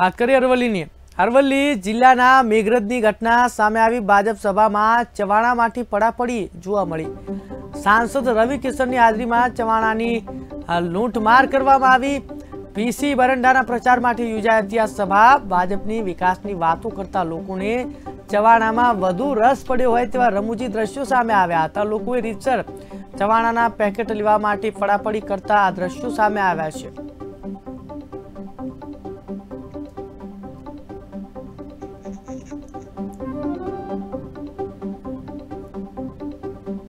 बात करें अरवली, अरवली जिल्लाना मेघरजनी घटना सामे आवी। भाजप सभामां चवाणामांथी पडापडी जोवा मळी। सांसद रवि किशननी हाजरीमां चवाणानी लूंटमार करवामां आवी। पीसी बरंडाना प्रचारमांथी योजाई हती आ सभा। भाजपनी विकासनी वातो करता लोकोने चवाणामां वधु रस पड्यो होय तेवा रमूजी द्रश्यो सामे आव्या हता। लोकोए रीतसर चवाणाना पेकेट लेवा माटे पडापडी करता आ द्रश्यो सामे आव्या छे।